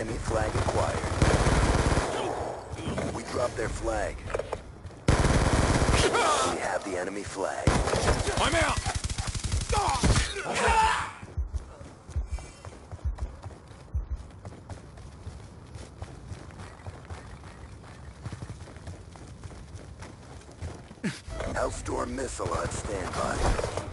Enemy flag acquired. We dropped their flag. We have the enemy flag. I'm out! Hellstorm missile on standby.